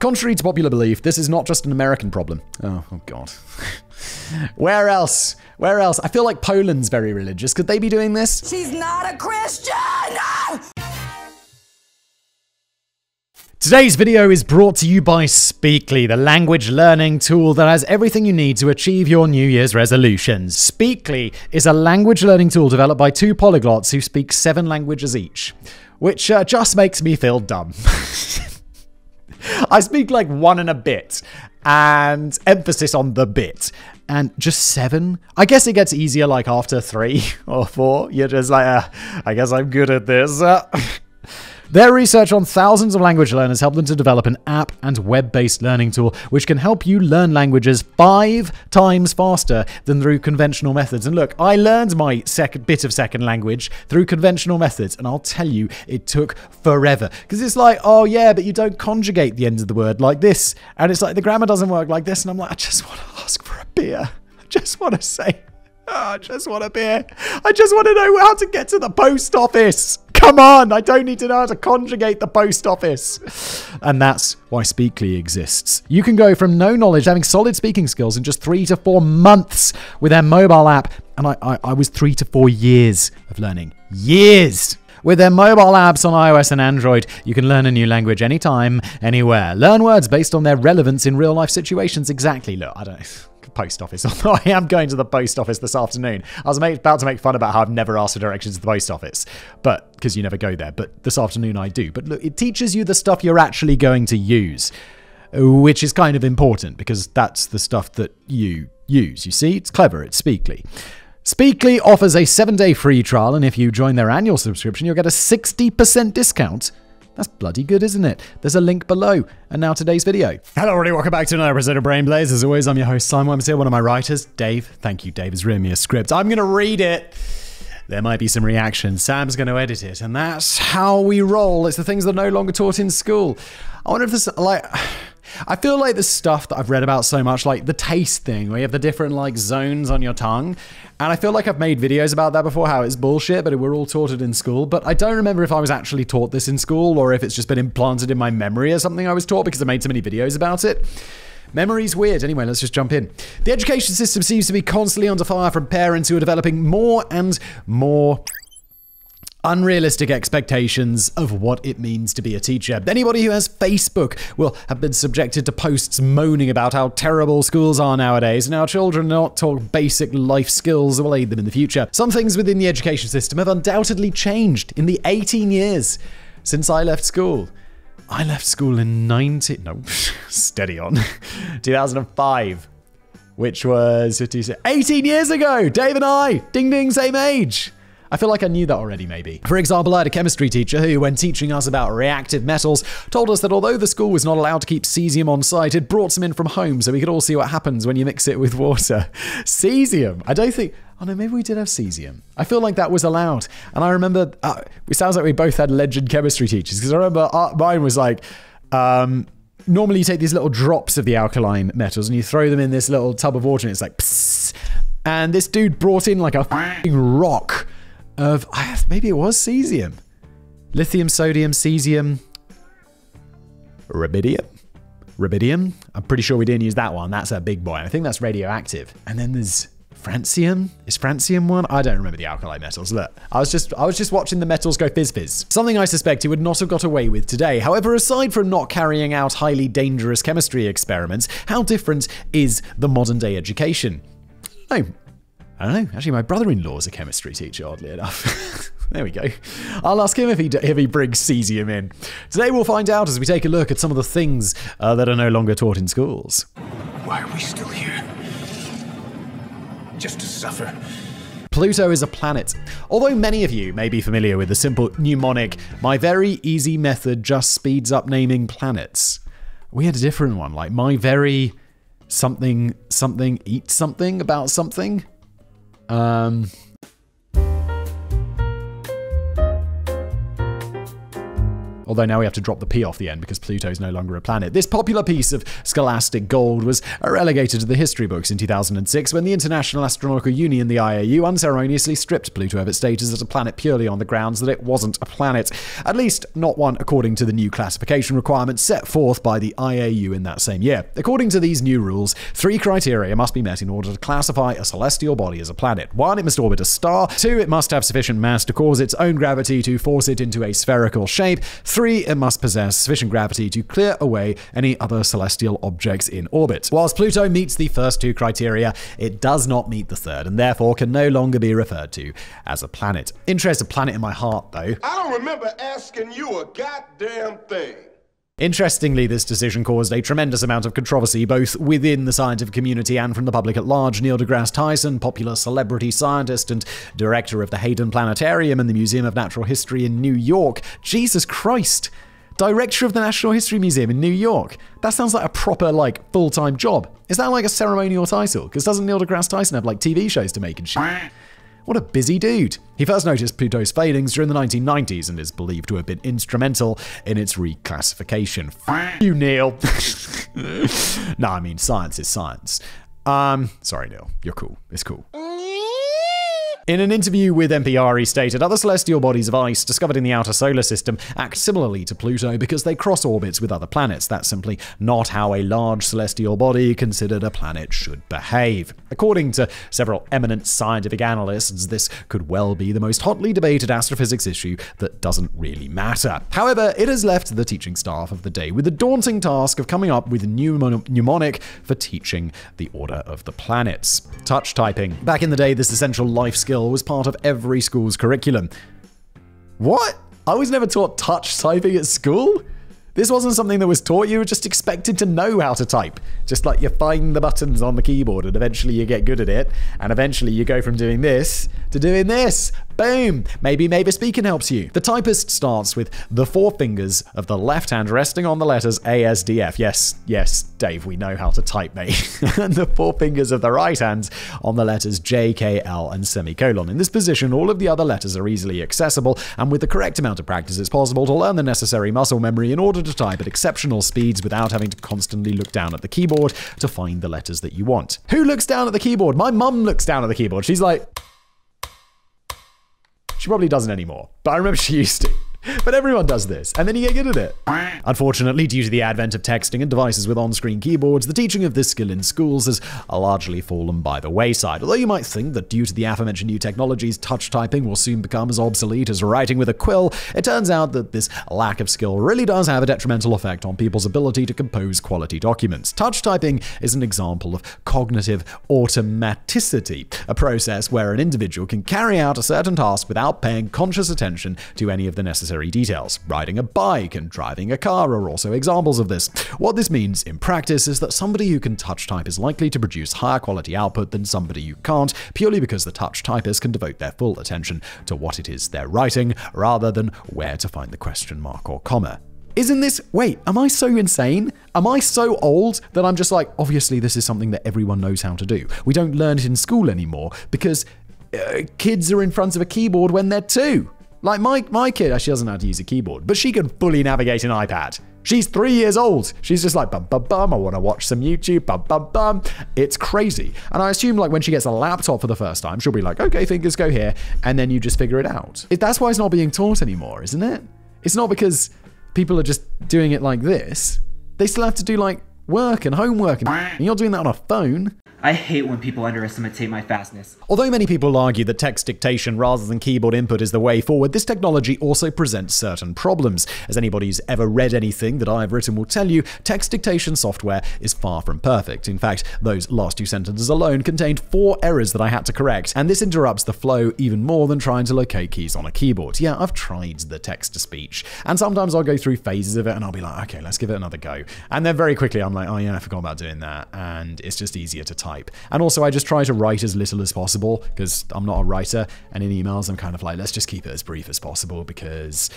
Contrary to popular belief, this is not just an American problem. Oh God. Where else? Where else? I feel like Poland's very religious. Could they be doing this? She's not a Christian! No! Today's video is brought to you by Speakly, the language learning tool that has everything you need to achieve your New Year's resolutions. Speakly is a language learning tool developed by two polyglots who speak 7 languages each, which just makes me feel dumb. I speak like 1 and a bit, and emphasis on the bit, and just 7? I guess it gets easier like after 3 or 4. You're just like, I guess I'm good at this. Their research on thousands of language learners helped them to develop an app and web-based learning tool which can help you learn languages 5 times faster than through conventional methods. And look, I learned my second language through conventional methods, and I'll tell you, it took forever. Because it's like, oh yeah, but you don't conjugate the end of the word like this. And it's like, the grammar doesn't work like this. And I'm like, I just want to ask for a beer. I just want to say, oh, I just want a beer. I just want to know how to get to the post office. Come on, I don't need to know how to conjugate the post office. And that's why Speakly exists. You can go from no knowledge, having solid speaking skills in just 3 to 4 months with their mobile app. And I was 3 to 4 years of learning. Years! With their mobile apps on iOS and Android, you can learn a new language anytime, anywhere. Learn words based on their relevance in real-life situations. Exactly. Look, I don't know. Post office. Although I am going to the post office this afternoon. I was about to make fun about how I've never asked for directions to the post office, but because you never go there. But this afternoon I do. But look, it teaches you the stuff you're actually going to use, which is kind of important because that's the stuff that you use. You see, it's clever. It's Speakly. Speakly offers a 7-day free trial, and if you join their annual subscription, you'll get a 60% discount. That's bloody good, isn't it? There's a link below. And now today's video. Hello everybody, welcome back to another episode of Brain Blaze. As always, I'm your host, Simon. I'm here, one of my writers, Dave. Thank you, Dave, has written me a script. I'm going to read it. There might be some reaction. Sam's going to edit it. And that's how we roll. It's the things that are no longer taught in school. I wonder if this, like... I feel like the stuff that I've read about so much, like the taste thing, where you have the different like zones on your tongue. And I feel like I've made videos about that before, how it's bullshit, but we're all taught it in school. But I don't remember if I was actually taught this in school or if it's just been implanted in my memory or something I was taught because I made so many videos about it. Memory's weird. Anyway, let's just jump in. The education system seems to be constantly under fire from parents who are developing more and more unrealistic expectations of what it means to be a teacher. Anybody who has Facebook will have been subjected to posts moaning about how terrible schools are nowadays and how children are not taught basic life skills that will aid them in the future. Some things within the education system have undoubtedly changed in the 18 years since I left school. I left school in 2005, which was 18 years ago. Dave and I, ding ding, same age. I feel like I knew that already, maybe. For example, I had a chemistry teacher who, when teaching us about reactive metals, told us that although the school was not allowed to keep cesium on site, it brought some in from home so we could all see what happens when you mix it with water. Cesium! I don't think... Oh no, maybe we did have cesium. I feel like that was allowed. And I remember... it sounds like we both had legend chemistry teachers, because I remember mine was like... normally you take these little drops of the alkaline metals and you throw them in this little tub of water and it's like... Psss, and this dude brought in like a f***ing rock of, maybe it was cesium. Lithium, sodium, cesium, rubidium? Rubidium? I'm pretty sure we didn't use that one. That's a big boy. I think that's radioactive. And then there's francium. Is francium one? I don't remember the alkali metals. Look, I was just watching the metals go fizz fizz. Something I suspect he would not have got away with today. However, aside from not carrying out highly dangerous chemistry experiments, how different is the modern day education? Oh. I don't know. Actually, my brother-in-law is a chemistry teacher, oddly enough. There we go. I'll ask him if he brings cesium in. Today we'll find out as we take a look at some of the things that are no longer taught in schools. Why are we still here? Just to suffer. Pluto is a planet. Although many of you may be familiar with the simple mnemonic, my very easy method just speeds up naming planets. We had a different one, like my very something something eat something about something. although now we have to drop the P off the end because Pluto is no longer a planet. This popular piece of scholastic gold was relegated to the history books in 2006 when the International Astronomical Union, the IAU, unceremoniously stripped Pluto of its status as a planet purely on the grounds that it wasn't a planet, at least not one according to the new classification requirements set forth by the IAU in that same year. According to these new rules, three criteria must be met in order to classify a celestial body as a planet. One, it must orbit a star. Two, it must have sufficient mass to cause its own gravity to force it into a spherical shape. Three, it must possess sufficient gravity to clear away any other celestial objects in orbit. Whilst Pluto meets the first two criteria, it does not meet the third and therefore can no longer be referred to as a planet. Interest a planet in my heart, though. I don't remember asking you a goddamn thing. Interestingly, this decision caused a tremendous amount of controversy, both within the scientific community and from the public at large. Neil deGrasse Tyson, popular celebrity scientist and director of the Hayden Planetarium and the Museum of Natural History in New York. Jesus Christ! Director of the Natural History Museum in New York. That sounds like a proper, like, full-time job. Is that like a ceremonial title? Because doesn't Neil deGrasse Tyson have, like, TV shows to make and shit? What a busy dude. He first noticed Pluto's failings during the 1990s and is believed to have been instrumental in its reclassification. F you, Neil. Nah, I mean, science is science. Sorry, Neil. You're cool. It's cool. In an interview with NPR, he stated, other celestial bodies of ice discovered in the outer solar system act similarly to Pluto because they cross orbits with other planets. That's simply not how a large celestial body considered a planet should behave. According to several eminent scientific analysts, this could well be the most hotly debated astrophysics issue that doesn't really matter. However, it has left the teaching staff of the day with the daunting task of coming up with a new mnemonic for teaching the order of the planets. Touch typing. Back in the day, this essential life skill was part of every school's curriculum. What? I was never taught touch typing at school? This wasn't something that was taught, you were just expected to know how to type. Just like you find the buttons on the keyboard and eventually you get good at it, and eventually you go from doing this to doing this. Boom! Maybe Mavis Beacon helps you. The typist starts with the four fingers of the left hand resting on the letters ASDF. Yes, Dave, we know how to type, mate. And the four fingers of the right hand on the letters J, K, L, and semicolon. In this position, all of the other letters are easily accessible, and with the correct amount of practice, it's possible to learn the necessary muscle memory in order to type at exceptional speeds without having to constantly look down at the keyboard to find the letters that you want. Who looks down at the keyboard? My mum looks down at the keyboard. She's like... She probably doesn't anymore, but I remember she used to. But everyone does this, and then you get good at it. Unfortunately, due to the advent of texting and devices with on-screen keyboards, the teaching of this skill in schools has largely fallen by the wayside. Although you might think that due to the aforementioned new technologies, touch typing will soon become as obsolete as writing with a quill, it turns out that this lack of skill really does have a detrimental effect on people's ability to compose quality documents. Touch typing is an example of cognitive automaticity, a process where an individual can carry out a certain task without paying conscious attention to any of the necessary details. Riding a bike and driving a car are also examples of this. What this means in practice is that somebody who can touch type is likely to produce higher quality output than somebody who can't, purely because the touch typist can devote their full attention to what it is they're writing, rather than where to find the question mark or comma. Isn't this, wait, am I so insane? Am I so old that I'm just like, obviously this is something that everyone knows how to do. We don't learn it in school anymore because kids are in front of a keyboard when they're two. Like my kid, she doesn't know how to use a keyboard, but she can fully navigate an iPad. She's 3 years old. She's just like, bum, bum, bum, I want to watch some YouTube, bum, bum, bum. It's crazy. And I assume like when she gets a laptop for the first time, she'll be like, okay, fingers go here. And then you just figure it out. That's why it's not being taught anymore, isn't it? It's not because people are just doing it like this. They still have to do like work and homework, and you're doing that on a phone. I hate when people underestimate my fastness. Although many people argue that text dictation rather than keyboard input is the way forward, this technology also presents certain problems. As anybody who's ever read anything that I've written will tell you, text dictation software is far from perfect. In fact, those last two sentences alone contained 4 errors that I had to correct, and this interrupts the flow even more than trying to locate keys on a keyboard. Yeah, I've tried the text-to-speech, and sometimes I'll go through phases of it and I'll be like, okay, let's give it another go. And then very quickly I'm like, oh yeah, I forgot about doing that, and it's just easier to type. And also I just try to write as little as possible because I'm not a writer, and in emails I'm kind of like, let's just keep it as brief as possible because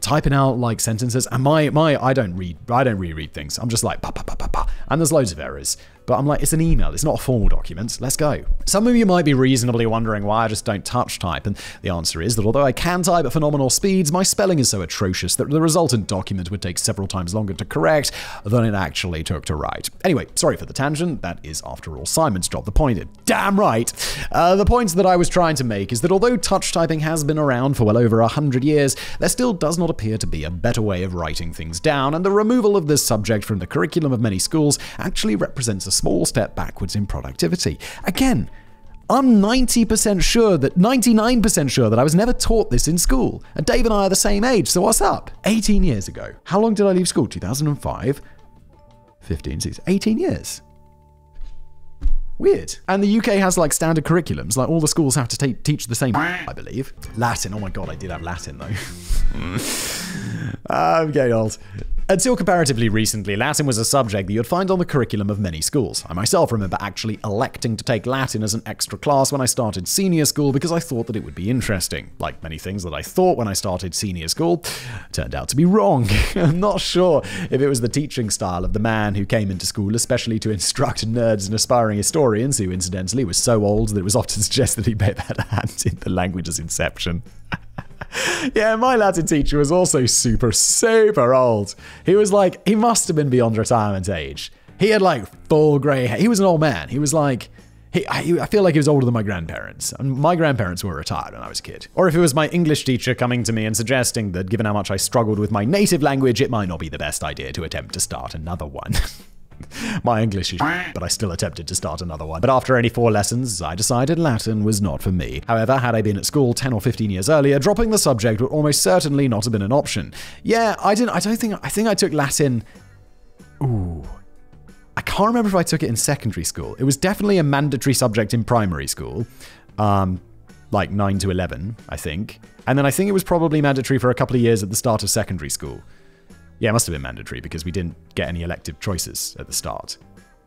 typing out like sentences and I don't reread things. I'm just like, pa pa pa pa pa, and there's loads of errors. But I'm like, it's an email, it's not a formal document, let's go. Some of you might be reasonably wondering why I just don't touch type, and the answer is that although I can type at phenomenal speeds, my spelling is so atrocious that the resultant document would take several times longer to correct than it actually took to write. Anyway, sorry for the tangent, that is after all Simon's job, the point is damn right. The point that I was trying to make is that although touch typing has been around for well over 100 years, there still does not appear to be a better way of writing things down, and the removal of this subject from the curriculum of many schools actually represents a small step backwards in productivity. Again, I'm 99% sure that I was never taught this in school, and Dave and I are the same age, so what's up? 18 years ago. How long did I leave school? 2005? 15, 16, 18 years. Weird. And the UK has like standard curriculums, like all the schools have to teach the same, I believe. Latin, oh my god, I did have Latin though. I'm getting old. Until comparatively recently, Latin was a subject that you'd find on the curriculum of many schools. I myself remember actually electing to take Latin as an extra class when I started senior school because I thought that it would be interesting. Like many things that I thought when I started senior school, turned out to be wrong. I'm not sure if it was the teaching style of the man who came into school especially to instruct nerds and aspiring historians, who incidentally was so old that it was often suggested he may have had a hand in the language's inception. Yeah, my Latin teacher was also super, super old. He was like, he must have been beyond retirement age. He had like full grey hair. He was an old man. He was like, I feel like he was older than my grandparents. And my grandparents were retired when I was a kid. Or if it was my English teacher coming to me and suggesting that given how much I struggled with my native language, it might not be the best idea to attempt to start another one. My English is shit, but I still attempted to start another one. But after only 4 lessons, I decided Latin was not for me. However, had I been at school 10 or 15 years earlier, dropping the subject would almost certainly not have been an option. Yeah, I think I took Latin. Ooh. I can't remember if I took it in secondary school. It was definitely a mandatory subject in primary school. Like 9 to 11, I think. And then I think it was probably mandatory for a couple of years at the start of secondary school. Yeah, it must have been mandatory because we didn't get any elective choices at the start.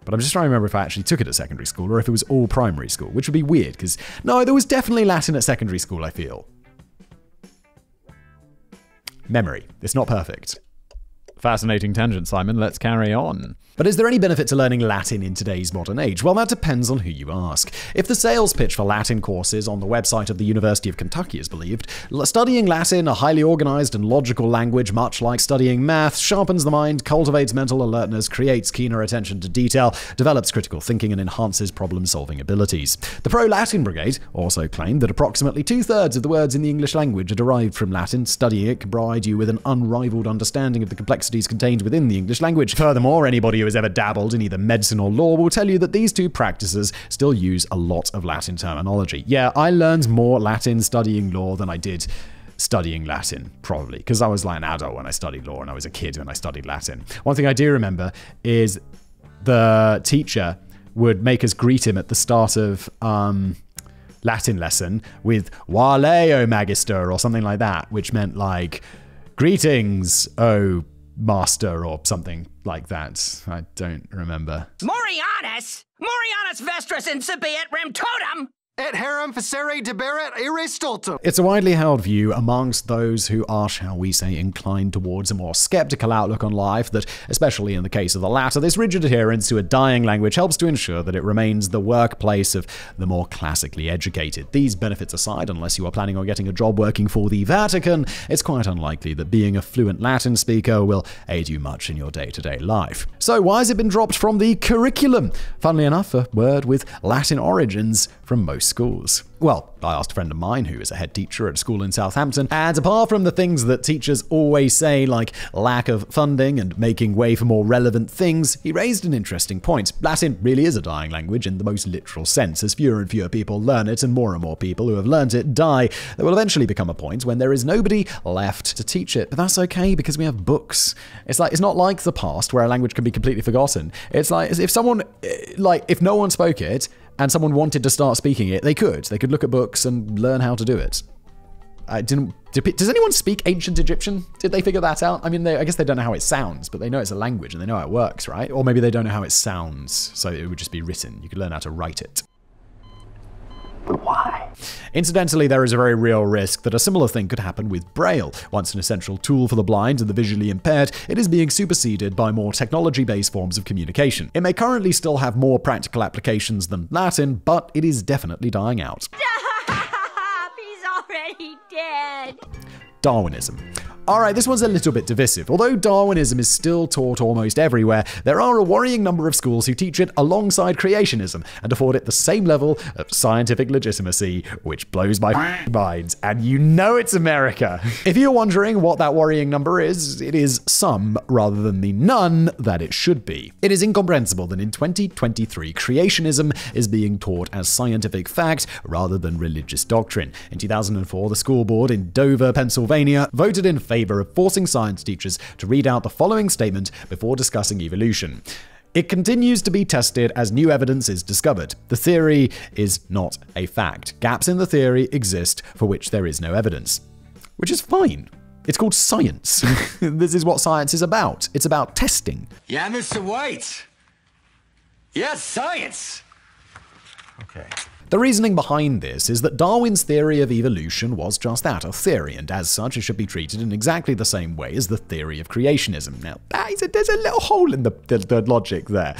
But I'm just trying to remember if I actually took it at secondary school or if it was all primary school, which would be weird because, no, there was definitely Latin at secondary school, I feel. Memory. It's not perfect. Fascinating tangent, Simon. Let's carry on. But is there any benefit to learning Latin in today's modern age? Well, that depends on who you ask. If the sales pitch for Latin courses on the website of the University of Kentucky is believed, studying Latin, a highly organized and logical language, much like studying math, sharpens the mind, cultivates mental alertness, creates keener attention to detail, develops critical thinking, and enhances problem-solving abilities. The Pro-Latin Brigade also claimed that approximately 2/3 of the words in the English language are derived from Latin. Studying it can provide you with an unrivaled understanding of the complexities contained within the English language. Furthermore, anybody who has ever dabbled in either medicine or law will tell you that these two practices still use a lot of Latin terminology. Yeah, I learned more Latin studying law than I did studying Latin, probably, because I was like an adult when I studied law and I was a kid when I studied Latin. One thing I do remember is the teacher would make us greet him at the start of Latin lesson with "Valeo Magister" or something like that, which meant like, "Greetings, oh Master," or something like that. I don't remember. Morianus! Morianus vestris incipiet rem totem! Et harum facere deberet irrestultum. It's a widely held view amongst those who are, shall we say, inclined towards a more skeptical outlook on life that, especially in the case of the latter, this rigid adherence to a dying language helps to ensure that it remains the workplace of the more classically educated. These benefits aside, unless you are planning on getting a job working for the Vatican, it's quite unlikely that being a fluent Latin speaker will aid you much in your day-to-day life. So why has it been dropped from the curriculum? Funnily enough, a word with Latin origins from most schools. Well, I asked a friend of mine who is a head teacher at a school in Southampton, and apart from the things that teachers always say, like lack of funding and making way for more relevant things, he raised an interesting point. Latin really is a dying language in the most literal sense, as fewer and fewer people learn it and more people who have learned it die. There will eventually become a point when there is nobody left to teach it, but that's okay because we have books. It's not like the past where a language can be completely forgotten. It's like if no one spoke it, and someone wanted to start speaking it, they could. They could look at books and learn how to do it. Does anyone speak ancient Egyptian? Did they figure that out? I mean, I guess they don't know how it sounds, but they know it's a language and they know how it works, right? Or maybe they don't know how it sounds, so it would just be written. You could learn how to write it. But why? Incidentally, there is a very real risk that a similar thing could happen with Braille. Once an essential tool for the blind and the visually impaired, it is being superseded by more technology-based forms of communication. It may currently still have more practical applications than Latin, but it is definitely dying out. Stop! He's already dead! Darwinism. Alright, this one's a little bit divisive. Although Darwinism is still taught almost everywhere, there are a worrying number of schools who teach it alongside creationism and afford it the same level of scientific legitimacy, which blows my minds. And you know it's America! If you're wondering what that worrying number is, it is some rather than the none that it should be. It is incomprehensible that in 2023, creationism is being taught as scientific fact rather than religious doctrine. In 2004, the school board in Dover, Pennsylvania, voted in favor of forcing science teachers to read out the following statement before discussing evolution. It continues to be tested as new evidence is discovered. The theory is not a fact. Gaps in the theory exist for which there is no evidence. Which is fine. It's called science. This is what science is about. It's about testing. Yeah, Mr. White. Yeah, science. Okay. The reasoning behind this is that Darwin's theory of evolution was just that, a theory, and as such it should be treated in exactly the same way as the theory of creationism. Now, there's a little hole in the logic there.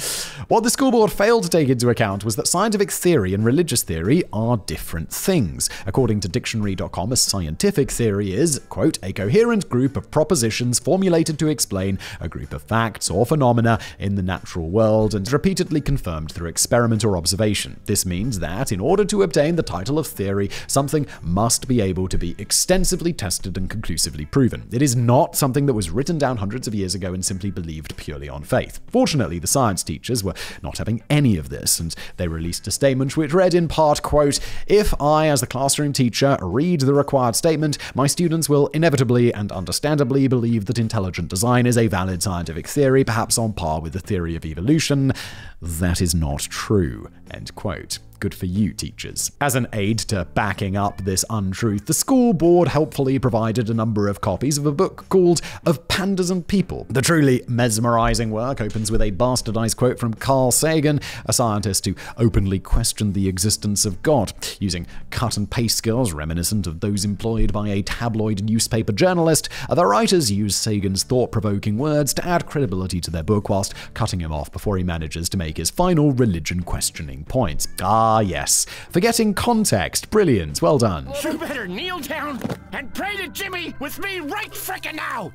What the school board failed to take into account was that scientific theory and religious theory are different things. According to Dictionary.com, a scientific theory is, quote, a coherent group of propositions formulated to explain a group of facts or phenomena in the natural world and repeatedly confirmed through experiment or observation. This means that, in order to obtain the title of theory, something must be able to be extensively tested and conclusively proven. It is not something that was written down hundreds of years ago and simply believed purely on faith. Fortunately, the science teachers were not having any of this, and they released a statement which read in part, quote, "If I, as the classroom teacher, read the required statement, my students will inevitably and understandably believe that intelligent design is a valid scientific theory, perhaps on par with the theory of evolution. That is not true." End quote. Good for you, teachers. As an aid to backing up this untruth, the school board helpfully provided a number of copies of a book called Of Pandas and People. The truly mesmerizing work opens with a bastardized quote from Carl Sagan, a scientist who openly questioned the existence of God, using cut and paste skills reminiscent of those employed by a tabloid newspaper journalist. The writers use Sagan's thought-provoking words to add credibility to their book whilst cutting him off before he manages to make his final religion-questioning point. Ah, yes. Forgetting context. Brilliant. Well done. You better kneel down and pray to Jimmy with me right frickin' now.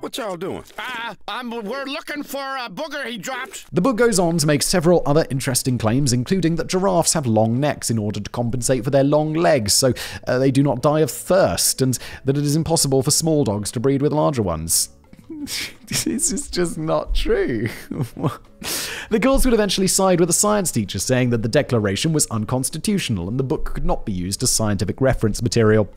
What y'all doing? We're looking for a booger he dropped. The book goes on to make several other interesting claims, including that giraffes have long necks in order to compensate for their long legs, so they do not die of thirst, and that it is impossible for small dogs to breed with larger ones. This is just not true. The girls would eventually side with a science teacher, saying that the declaration was unconstitutional and the book could not be used as scientific reference material.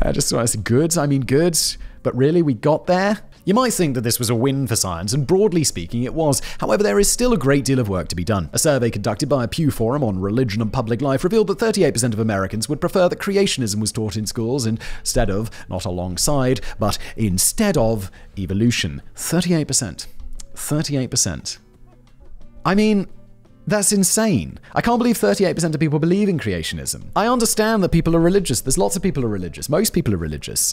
I just thought it's good. I mean, good. But really, we got there? You might think that this was a win for science, and broadly speaking it was. However, there is still a great deal of work to be done. A survey conducted by a Pew Forum on Religion and Public Life revealed that 38% of Americans would prefer that creationism was taught in schools instead of, not alongside, but instead of evolution. 38%. 38%. I mean, that's insane. I can't believe 38% of people believe in creationism. I understand that people are religious. There's lots of people who are religious. Most people are religious.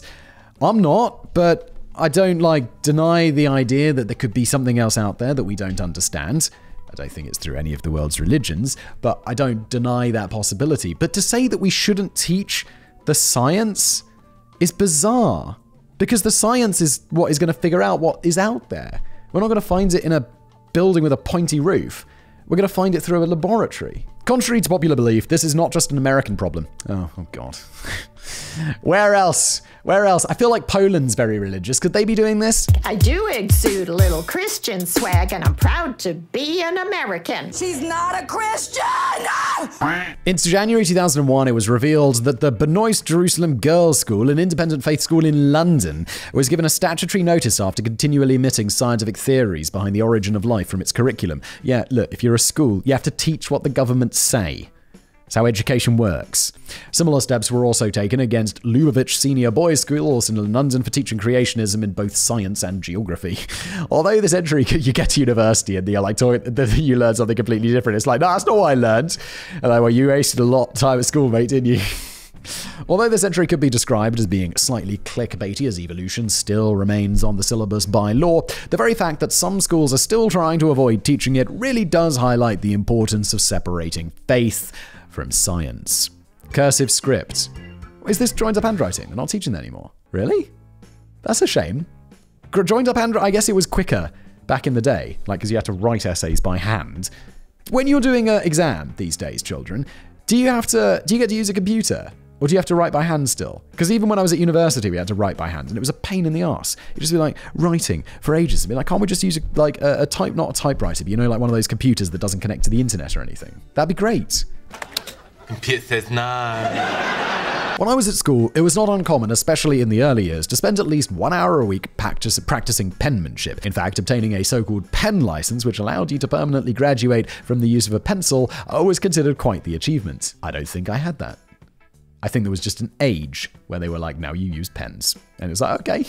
I'm not, but I don't, deny the idea that there could be something else out there that we don't understand. I don't think it's through any of the world's religions, but I don't deny that possibility. But to say that we shouldn't teach the science is bizarre, because the science is what is going to figure out what is out there. We're not going to find it in a building with a pointy roof. We're going to find it through a laboratory. Contrary to popular belief, this is not just an American problem. Oh God. Where else? Where else? I feel like Poland's very religious. Could they be doing this? I do exude a little Christian swag, and I'm proud to be an American. She's not a Christian! No! Into January 2001, it was revealed that the Benoist Jerusalem Girls' School, an independent faith school in London, was given a statutory notice after continually omitting scientific theories behind the origin of life from its curriculum. Yeah, look, if you're a school, you have to teach what the government say. It's how education works. Similar steps were also taken against Lubavitch Senior Boys' School, also known for teaching creationism in both science and geography. Although this entry, you get to university and you're like, you learn something completely different. It's like, no, that's not what I learned. And like, well, you wasted a lot of time at school, mate, didn't you? Although this entry could be described as being slightly clickbaity, as evolution still remains on the syllabus by law, the very fact that some schools are still trying to avoid teaching it really does highlight the importance of separating faith from science. Cursive script. Is this joined up handwriting? They're not teaching that anymore. Really? That's a shame. Joined up handwriting, I guess it was quicker back in the day, like because you had to write essays by hand. When you're doing an exam these days, children, do you get to use a computer? Or do you have to write by hand still? Because even when I was at university, we had to write by hand, and it was a pain in the ass. It'd just be like writing for ages. I'd be like, can't we just use not a typewriter, but you know, like one of those computers that doesn't connect to the internet or anything? That'd be great. Computer says no. When I was at school, it was not uncommon, especially in the early years, to spend at least 1 hour a week practicing penmanship. In fact, obtaining a so-called pen license, which allowed you to permanently graduate from the use of a pencil, I was considered quite the achievement. I don't think I had that. I think there was just an age where they were like, now you use pens. And it's like, okay.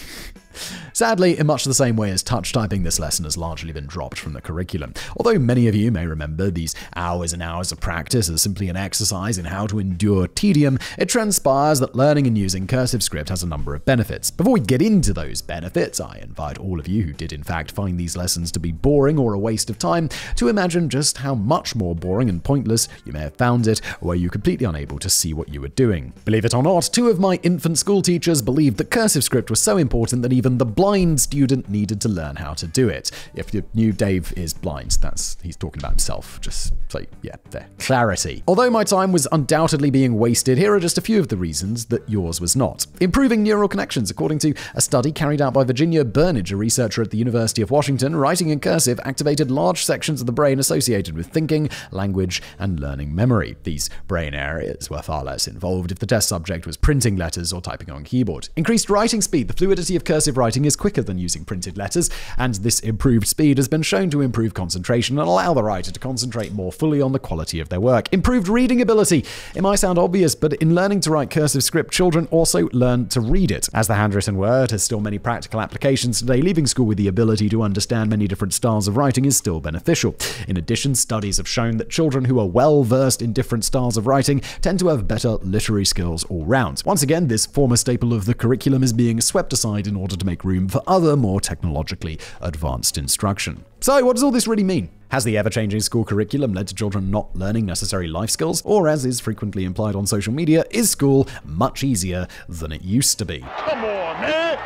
Sadly, in much the same way as touch typing, this lesson has largely been dropped from the curriculum. Although many of you may remember these hours and hours of practice as simply an exercise in how to endure tedium, it transpires that learning and using cursive script has a number of benefits. Before we get into those benefits, I invite all of you who did in fact find these lessons to be boring or a waste of time to imagine just how much more boring and pointless you may have found it, or were you completely unable to see what you were doing. Believe it or not, two of my infant school teachers believed that cursive script was so important that even the blind student needed to learn how to do it. If you knew Dave is blind, he's talking about himself. Just so, yeah, there. Clarity. Although my time was undoubtedly being wasted, here are just a few of the reasons that yours was not. Improving neural connections, according to a study carried out by Virginia Burnage, a researcher at the University of Washington, writing in cursive activated large sections of the brain associated with thinking, language, and learning memory. These brain areas were far less involved if the test subject was printing letters or typing on keyboard. Increased writing speed. The fluidity of cursive writing is quicker than using printed letters, and this improved speed has been shown to improve concentration and allow the writer to concentrate more fully on the quality of their work. Improved reading ability. It might sound obvious, but in learning to write cursive script, children also learn to read it. As the handwritten word has still many practical applications today, leaving school with the ability to understand many different styles of writing is still beneficial. In addition, studies have shown that children who are well-versed in different styles of writing tend to have better literary skills all round. Once again, this former staple of the curriculum is being swept aside in order to make room for other, more technologically advanced instruction. So, what does all this really mean? Has the ever-changing school curriculum led to children not learning necessary life skills? Or, as is frequently implied on social media, is school much easier than it used to be? Come on, man!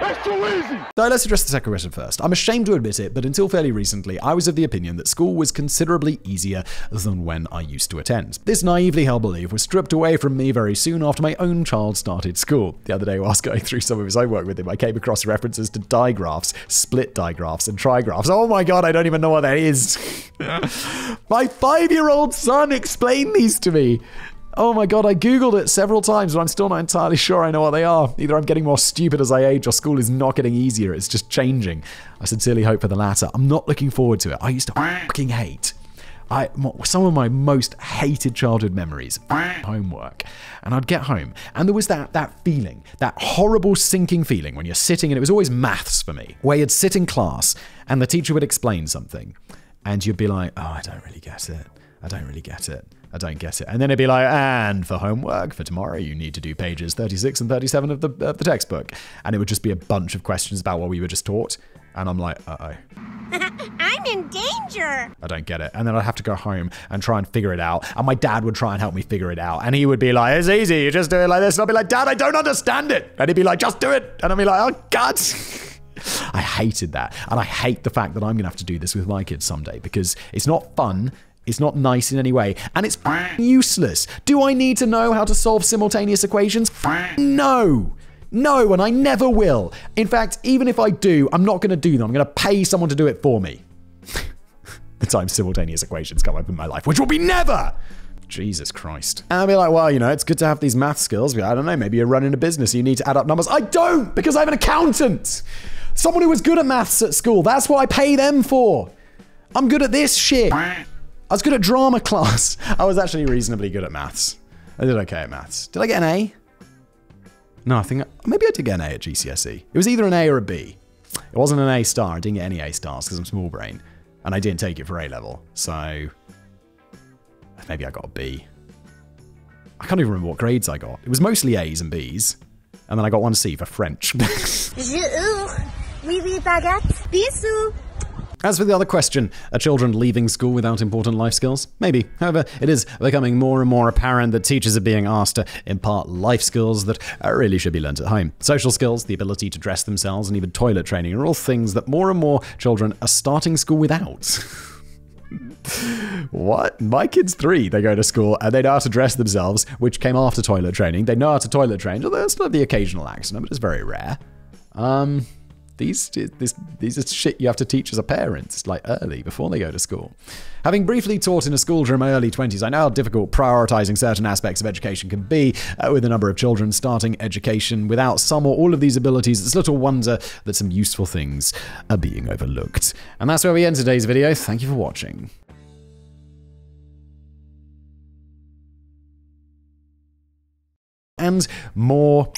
That's too easy! Though let's address the second question first. I'm ashamed to admit it, but until fairly recently, I was of the opinion that school was considerably easier than when I used to attend. This naively held belief was stripped away from me very soon after my own child started school. The other day, whilst going through some of his homework with him, I came across references to digraphs, split digraphs, and trigraphs. Oh my god, I don't even know what that is. My 5-year-old son explained these to me. Oh my god, I googled it several times, but I'm still not entirely sure I know what they are. Either I'm getting more stupid as I age, or school is not getting easier, it's just changing. I sincerely hope for the latter. I'm not looking forward to it. I used to fucking hate. Some of my most hated childhood memories, homework. And I'd get home, and there was that feeling, that horrible sinking feeling when you're sitting, and it was always maths for me, where you'd sit in class, and the teacher would explain something, and you'd be like, oh, I don't really get it. I don't really get it. I don't get it. And then it'd be like, and for homework for tomorrow, you need to do pages 36 and 37 of the textbook. And it would just be a bunch of questions about what we were just taught. And I'm like, uh-oh. I'm in danger. I don't get it. And then I'd have to go home and try and figure it out. And my dad would try and help me figure it out. And he would be like, it's easy. You just do it like this. And I'd be like, Dad, I don't understand it. And he'd be like, just do it. And I'd be like, oh, God. I hated that. And I hate the fact that I'm going to have to do this with my kids someday because it's not fun. It's not nice in any way, and it's useless. Do I need to know how to solve simultaneous equations? No. No, and I never will. In fact, even if I do, I'm not going to do them. I'm going to pay someone to do it for me. The time simultaneous equations come up in my life, which will be never. Jesus Christ. And I'll be like, well, you know, it's good to have these math skills. But I don't know, maybe you're running a business. You need to add up numbers. I don't, because I have an accountant. Someone who was good at maths at school. That's what I pay them for. I'm good at this shit. I was good at drama class. I was actually reasonably good at maths. I did okay at maths. Did I get an A? No, I think, maybe I did get an A at GCSE. It was either an A or a B. It wasn't an A star. I didn't get any A stars because I'm small brain. And I didn't take it for A level. So maybe I got a B. I can't even remember what grades I got. It was mostly A's and B's. And then I got one C for French. As for the other question, are children leaving school without important life skills? Maybe. However, it is becoming more and more apparent that teachers are being asked to impart life skills that really should be learnt at home. Social skills, the ability to dress themselves, and even toilet training are all things that more and more children are starting school without. What? My kid's 3. They go to school and they know how to dress themselves, which came after toilet training. They know how to toilet train, although that's not the occasional accident, but it's very rare. These are shit you have to teach as a parent, like early, before they go to school. Having briefly taught in a school during my early 20s, I know how difficult prioritizing certain aspects of education can be, with a number of children starting education without some or all of these abilities. It's little wonder that some useful things are being overlooked. And that's where we end today's video. Thank you for watching. And more